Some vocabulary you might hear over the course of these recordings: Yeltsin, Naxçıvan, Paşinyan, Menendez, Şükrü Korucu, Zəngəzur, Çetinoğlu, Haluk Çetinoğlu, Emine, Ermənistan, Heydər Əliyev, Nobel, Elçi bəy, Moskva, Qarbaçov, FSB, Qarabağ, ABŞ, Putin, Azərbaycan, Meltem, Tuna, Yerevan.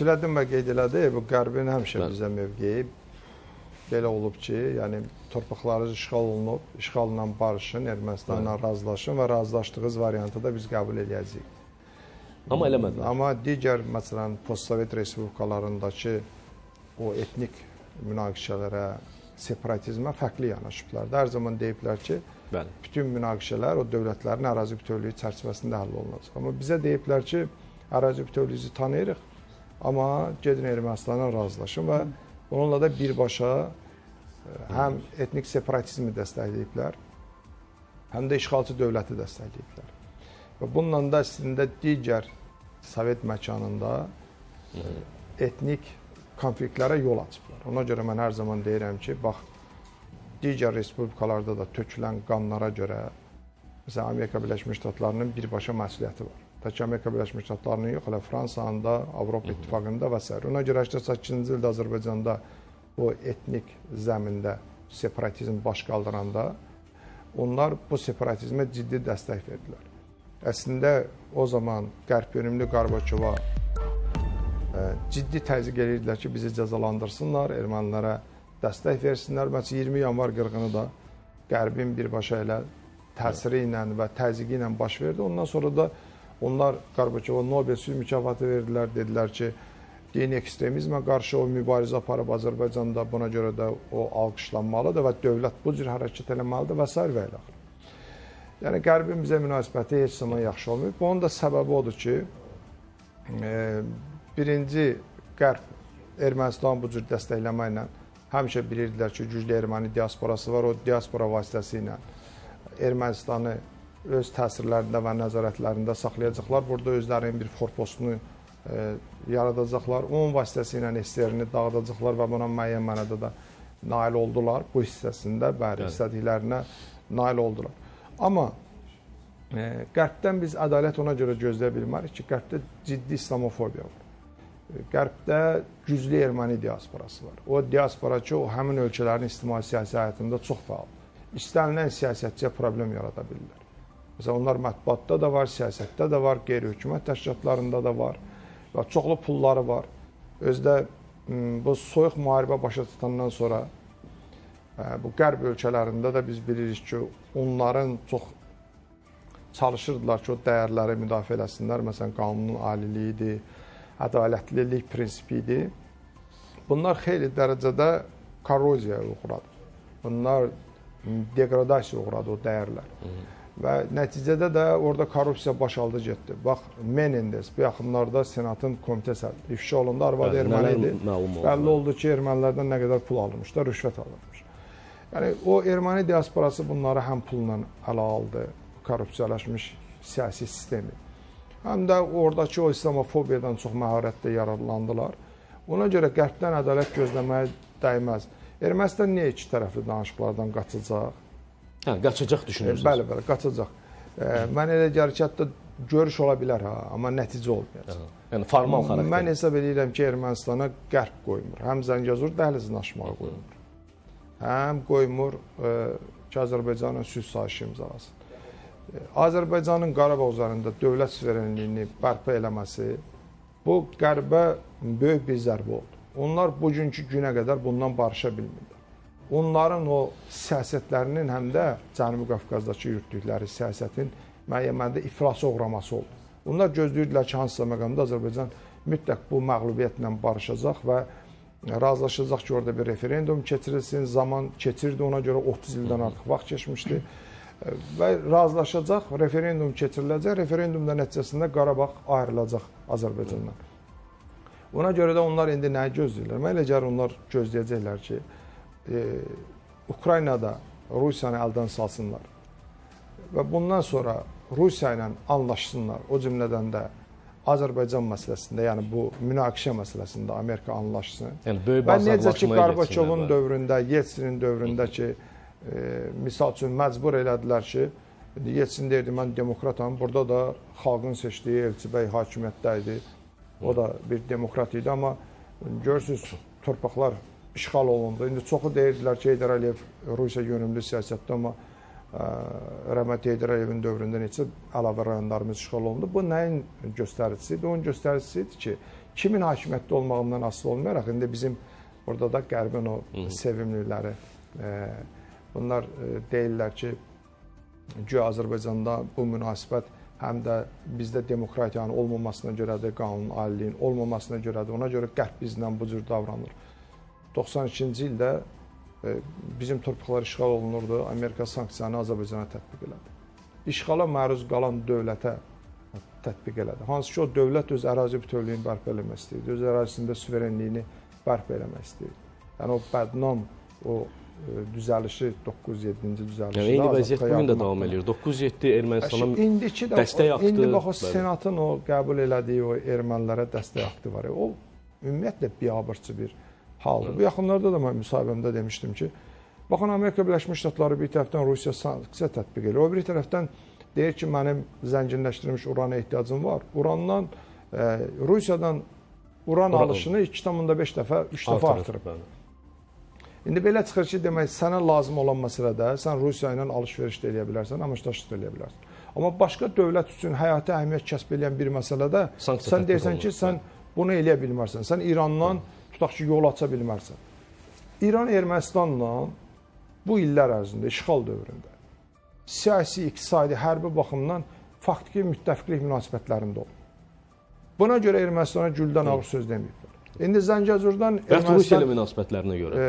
Silədim və qeyd elədi, bu qərbin həmişə bizə mövqeyi belə olub ki, yəni torpaqları işğal olunub, işğalla barışın, Ermənistanla razılaşın və razılaşdığınız variantı da biz qəbul edəcəyik. Amma eləmədilər. Amma digər, məsələn, postsovet respublikalarındakı o etnik münaqişələrə, separatizmə fərqli yanaşıblardır. Hər zaman deyiblər ki, bütün münaqişələr o dövlətlərin ərazi bütövlüyü çərçivəsində həll olunacaq. Amma bizə deyiblər ki, ərazi bütövlüyü tanıyırıq, amma gedin Ermənistanla razılaşın və onunla da birbaşa həm etnik separatizmi dəstəkləyiblər, həm də işğalçı dövləti dəstəkləyiblər. Və bununla da əslində digər sovet məkanında etnik konfliktlərə yol açıblar. Ona görə mən hər zaman deyirəm ki, bax, digər respublikalarda da tökülən qanlara görə, məsələn, Amerika Birləşmiş Ştatlarının birbaşa məsuliyyəti var. Tək Amerika Birləşmiş Ştatlarının yox, hələ Fransanında, Avropa İttifaqında və s. Ona görə 1988-ci ildə Azərbaycanda o etnik zəmində separatizm baş qaldıranda onlar bu separatizmə ciddi dəstək verdilər. Əslində, o zaman qərb yönümlü Qarbaçova ciddi təzyiq edirdilər ki, bizi cəzalandırsınlar, ermənilərə dəstək versinlər. Məsələn, 20 yanvar qırğını da qərbin birbaşa elə təsiri ilə və təzyiqi ilə baş verdi. Ondan sonra da onlar Qarbaçova Nobel sülh mükafatı verdilər, dedilər ki, dini ekstremizmə qarşı o mübarizə aparıb Azərbaycanda, buna görə də o alqışlanmalıdır və dövlət bu cür hərəkət eləməlidir və s. və ilə. Yəni, qərbin bizə münasibəti heç zaman yaxşı olmayıb. Bunun da səbəbi odur ki, birinci qərb Ermənistan bu cür dəstəkləmə ilə həmişə bilirdilər ki, güclü erməni diasporası var, o diaspora vasitəsi ilə Ermənistanı öz təsirlərində və nəzarətlərində saxlayacaqlar. Burada özlərinin bir forpostunu yaradacaqlar, onun vasitəsi ilə SSR-ni dağıdacaqlar və buna müəyyən mənada da nail oldular. Bu hissəsində bəri istədiklərinə nail oldular. Amma qərbdən biz ədalət ona görə gözləyə bilmərik ki, qərbdə ciddi islamofobiya var. Qərbdə güclü erməni diasporası var. O diaspora ki, o həmin ölkələrin ictimai siyasi həyatında çox fəal. İstənilən siyasətçiyə problem yarada bilirlər. Məsələn, onlar mətbuatda da var, siyasətdə də var, qeyri-hökumət təşkilatlarında da var və çoxlu pulları var. Özdə bu soyuq müharibə başa tutandan sonra bu qərb ölkələrində də biz bilirik ki, onların çox çalışırdılar ki, o dəyərləri müdafiə eləsinlər. Məsələn, qanunun aliliyi idi, ədalətlilik prinsipi idi. Bunlar xeyli dərəcədə korroziyaya uğradı. Bunlar degradasiyaya uğradı o dəyərlər. Və nəticədə də orada korrupsiya baş aldı getdi. Bax, Menendez bu yaxınlarda senatın komitəsi ifşa olundu, arvadı erməni idi. Bəlli oldu ki, ermənilərdən nə qədər pul alınmışdı, rüşvət alınmışdı. Yəni, o erməni diasporası bunları həm pulla ələ aldı, korrupsiyalaşmış siyasi sistemi. Həm də oradakı o islamofobiyadan çox məharətlə yararlandılar. Ona görə qərbdən ədalət gözləməyə dəyməz. Ermənistan niyə iki tərəfli danışıqlardan qaçacaq? Hə, qaçacaq düşünürsünüz. Bəli, bəli, qaçacaq. Mən elə gəlir ki, hətta görüş ola bilər, amma nəticə olmayacaq. Yəni, formal xarakter. Mən hesab edirəm ki, Ermənistana qərb qoymur. Həm Zəngəzur dəhlizini aşmağa qoymur. Həm qoymur ki, Azərbaycanın sülh sazişi imzalasın. Azərbaycanın Qarabağ üzərində dövlət suverenliyini bərpa eləməsi, bu qərbə böyük bir zərbə oldu. Onlar bugünkü günə qədər bundan barışa bilmirlər. Onların o siyasətlərinin həm də Cənubi Qafqazdakı yürütdükləri siyasətin müəyyənməndə iflasa uğraması oldu. Onlar gözləyirdilər ki, hansısa məqamda Azərbaycan mütləq bu məğlubiyyətlə barışacaq və razılaşacaq ki, orada bir referendum keçirilsin, zaman keçirdi, ona görə 30 ildən artıq vaxt keçmişdi və razılaşacaq, referendum keçiriləcək, referendumda nəticəsində Qarabağ ayrılacaq Azərbaycandan. Ona görə də onlar indi nəyə gözləyirlər? Mən elə gəlir, onlar gözləyəcəklər ki, Ukraynada Rusiyanı əldən salsınlar və bundan sonra Rusiya ilə anlaşsınlar, o cümlədən də Azərbaycan məsələsində, yəni bu münaqişə məsələsində Amerika anlaşsın. Və necə ki, Qarbaçovun dövründə, Yeltsinin dövründə ki, misal üçün məcbur elədilər ki, Yeltsin deyirdi, mən demokratam, burada da xalqın seçdiyi Elçi bəy hakimiyyətdə idi, o da bir demokrat idi, amma görürsünüz, torpaqlar işğal olundu. İndi çoxu deyirdilər ki, Heydər Əliyev Rusiya yönümlü siyasətdə, amma Rəhmət Heydər Əliyevin dövründə neçə əlavə rayonlarımız işğal olundu. Bu nəyin göstəricisi idi? Onun göstəricisi idi ki, kimin hakimiyyətdə olmağından asılı olmayaraq, indi bizim orada da Qərbin o sevimliləri, bunlar deyirlər ki, güya Azərbaycanda bu münasibət həm də bizdə demokratiyanın olmamasına görədir, qanunun, aliliyin olmamasına görədir, ona görə Qərb bizdən bu cür davranır. 92-ci ildə bizim torpaqlar işğal olunurdu, Amerika sanksiyanı Azərbaycana tətbiq elədi. İşğala məruz qalan dövlətə tətbiq elədi. Hansı ki, o dövlət öz ərazi bütövlüyünü bərpa eləmək istəyirdi, öz ərazisində suverenliyini bərpa eləmək istəyirdi. Yəni, o bədnam, o düzəlişi 9-7-ci düzəlişi. Yəni, eyni vəziyyət bugün də davam edir. 9-7 Ermənistan'a dəstək aktı. İndi bax, o senatın o qəbul elədiyi o ermənilərə dəstək aktı var. O, ümumiyyətlə, biabırçı bir haldır. Bu yaxınlarda da mən müsahibəmdə demişdim ki, baxın, Amerika Birləşmiş Ştatları bir tərəfdən Rusiya sanksiya tətbiq edir. O, bir tərəfdən deyir ki, mənim zənginləşdirilmiş urana ehtiyacım var. Urandan, Rusiyadan uran alışını 2,5 dəfə, 3 dəfə artırıb. İndi belə çıxır ki, demək, sənə lazım olan məsələdə sən Rusiya ilə alış-veriş də eləyə bilərsən, əməkdaşlıq da eləyə bilərsən. Amma başqa dövlət üçün həyata əhəmiyyət kəsb eləyən bir məsələdə sən deyirsən ki, sən bunu eləyə bilmərsən. Sən İrandan, tutaq ki, yol aça bilmərsən. İran Ermənistanla bu illər ərzində, işğal dövründə, siyasi, iqtisadi, hərbi baxımdan faktiki müttəfiqlik münasibətlərində olur. Buna görə Ermənistana güldən ağır söz deməyiblər. İndi Zəngəzurdan Ermənistan... Rusiya ilə münasibətlərinə görə.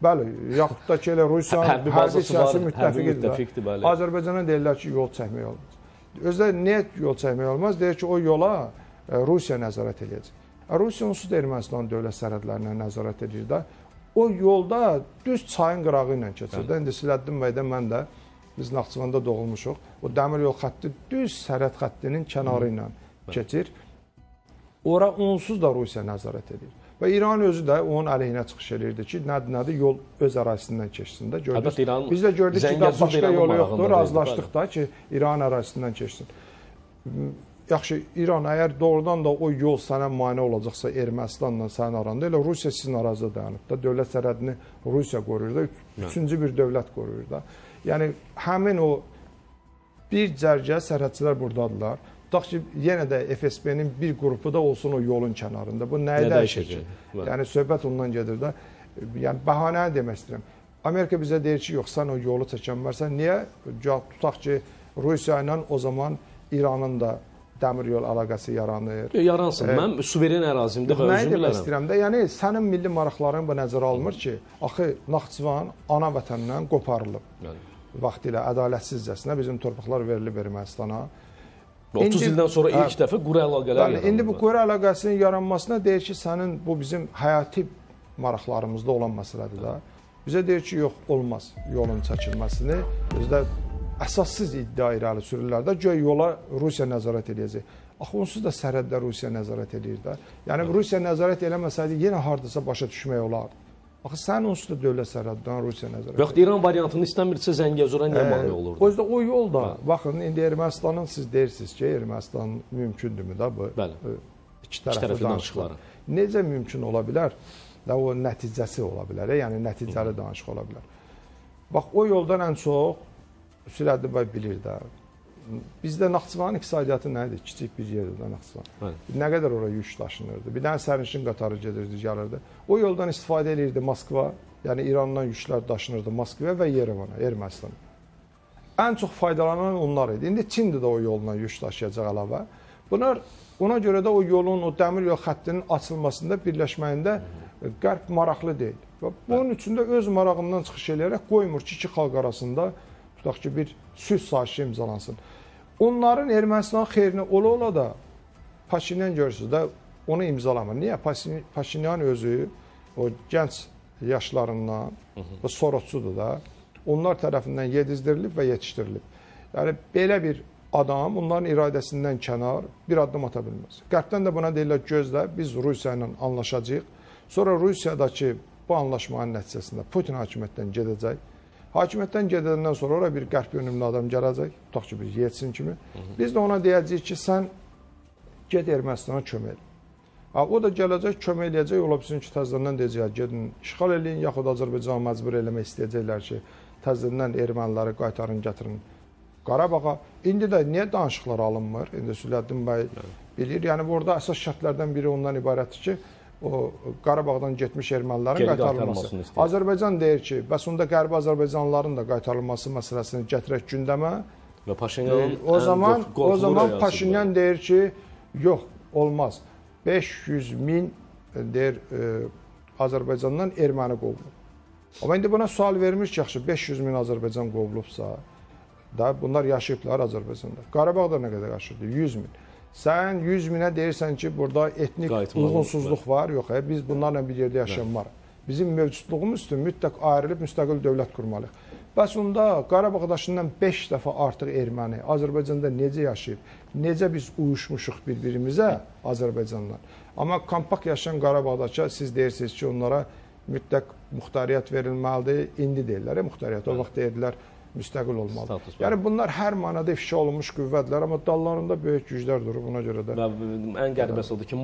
Bəli, yaxud da ki, elə Rusiyanın hərbi siyasi müttəfiqdir. Azərbaycana deyirlər ki, yol çəkmək olmaz. Özləri niyə yol çəkmək olmaz? Deyir ki, o yola Rusiya nəzarət edəcək. Rusiya onsuz da Ermənistanın dövlət sərhədlərinə nəzarət edir də, o yolda düz çayın qırağı ilə keçir də. İndi Siləddin bəy də, mən də, biz Naxçıvanda doğulmuşuq. O dəmir yol xətti düz sərhəd xəttinin kənarı ilə keçir. Ora onsuz da Rusiya nəzarət edir. Və İran özü də onun əleyhinə çıxış edirdi ki, nədir, yol öz ərazisindən keçsin də. Biz də gördük ki, başqa yolu yoxdur, razılaşdıq da ki, İran ərazisindən keçsin. Yaxşı, İran əgər doğrudan da o yol sənə mane olacaqsa, Ermənistanla sənin aranda, elə Rusiya sizin arazda dayanıb da, dövlət sərhədini Rusiya qoruyur da, üçüncü bir dövlət qoruyur da. Yəni, həmin o bir cərgə sərhədçilər buradadırlar. Tutaq ki, yenə də FSB-nin bir qrupu da olsun o yolun kənarında. Bu nəyə dəyişir ki? Yəni, söhbət ondan gedir də. Yəni, bəhanəni demək istəyirəm. Amerika bizə deyir ki, yox, sən o yolu çəkən varsan. Niyə? Tutaq ki, Rusiya ilə o zaman İranın da dəmir yol əlaqəsi yaranır. Yaransın, mən suveren ərazimdə və özüm bilərəm. Nəyə demək istəyirəm də? Yəni, sənin milli maraqların bu nəzərə almır ki, axı, Naxçıvan ana vətəndən qoparılıb. Vaxtilə ədalətsizcəsinə bizim torpaqlar verilib Ermənistana. 30 ildən sonra ilk dəfə quru əlaqələr yaranır. İndi bu quru əlaqəsinin yaranmasına deyir ki, sənin bu bizim həyati maraqlarımızda olan məsələdir də. Bizə deyir ki, yox, olmaz yolun çəkilməsini. Özdə əsassız iddia irəli sürürlər də, göy yola Rusiya nəzarət edəcək. Axı, onsuz da sərhəddə Rusiya nəzarət edir də. Yəni, Rusiya nəzarət eləməsəydi, yenə hardasa başa düşmək olardı. Axı, sən onsuz da dövlət sərhəddən Rusiya nəzarət edir. Yox, İran variantını istəmirsə, Zəngəzura nə mane olurdu? O yüzden o yol da, baxın, indi Ermənistanın siz deyirsiniz ki, Ermənistan mümkündürmü də bu iki tərəfli danışıqları? Necə mümkün ola bilər? O nəticəsi ola bilər, yəni nəticəli danışıq ola bilər. Bax, o yoldan ən çox, Süləddi bəy bilir də, bizdə Naxçıvanın iqtisadiyyatı nə idi? Kiçik bir yerdir də Naxçıvan. Nə qədər oraya yük daşınırdı. Bir dənə sərnişin qatarı gedirdi, gəlirdi. O yoldan istifadə edirdi Moskva, yəni İrandan yüklər daşınırdı Moskva və Yerevana, Ermənistana. Ən çox faydalanan onlar idi. İndi Çindir də o yoldan yük daşıyacaq əlavə. Bunlar, ona görə də o yolun, o dəmir yol xəttinin açılmasında, birləşməyində Qərb maraqlı deyil. Bunun üçün də öz marağından çıxış eləyərək qoymur ki, iki xalq arasında tutaq ki, bir sülh sazişi imzalansın. Onların Ermənistanın xeyrini ola-ola da Paşinyan görürsünüz də onu imzalamır. Niyə? Paşinyan özü o gənc yaşlarından və sorotsudur da. Onlar tərəfindən yedizdirilib və yetişdirilib. Yəni, belə bir adam onların iradəsindən kənar bir addım ata bilməz. Qərbdən də buna deyirlər gözlə, biz Rusiya ilə anlaşacaq. Sonra Rusiyadakı bu anlaşmanın nəticəsində Putin hakimiyyətdən gedəcək. Hakimiyyətdən gedəndən sonra oraya bir qərb yönümlü adam gələcək, tutaq ki, bir yetsin kimi. Biz də ona deyəcəyik ki, sən ged Ermənistana kömək edin. O da gələcək, kömək eləyəcək, ola bilsin ki, təzədən deyəcək, gedin, işğal eləyin, yaxud Azərbaycanı məcbur eləmək istəyəcəklər ki, təzədən erməniləri qaytarın, gətirin Qarabağa. İndi də niyə danışıqlar alınmır? İndi Süləddi bəy eləyir. Yəni burada əsas şərtlərdən biri ondan ibarətdir ki, o Qarabağdan getmiş ermənilərin qaytarılması. Azərbaycan deyir ki, bəs onda Qərbi Azərbaycanlıların da qaytarılması məsələsini gətirək gündəmə. Və Paşinyan o zaman Paşinyan deyir ki, yox, olmaz. 500.000 deyir Azərbaycandan erməni qovulub. Amma indi buna sual vermiş ki, yaxşı, 500.000 Azərbaycan qovulubsa da bunlar yaşayıblar Azərbaycanda. Qarabağda nə qədər yaşayıblar? 100.000. Sən 100.000'e deyirsən ki, burada etnik uyğunsuzluq var, yox, biz bunlarla bir yerdə yaşayanmarıq. Bizim mövcudluğumuz üçün mütləq ayrılıb müstəqil dövlət qurmalıyıq. Bəs onda Qarabağdaşından 5 dəfə artıq erməni Azərbaycanda necə yaşayıb, necə biz uyuşmuşuq bir-birimizə Azərbaycandan. Amma kompakt yaşayan Qarabağdakı siz deyirsiniz ki, onlara mütləq muxtariyyət verilməlidir, indi deyirlər, muxtariyyət o vaxt deyirlər, müstəqil olmalı. Yəni bunlar hər manada ifşa olunmuş qüvvətlər, amma dallarında böyük güclər durur buna görə də. Ən qəribəsi odur ki,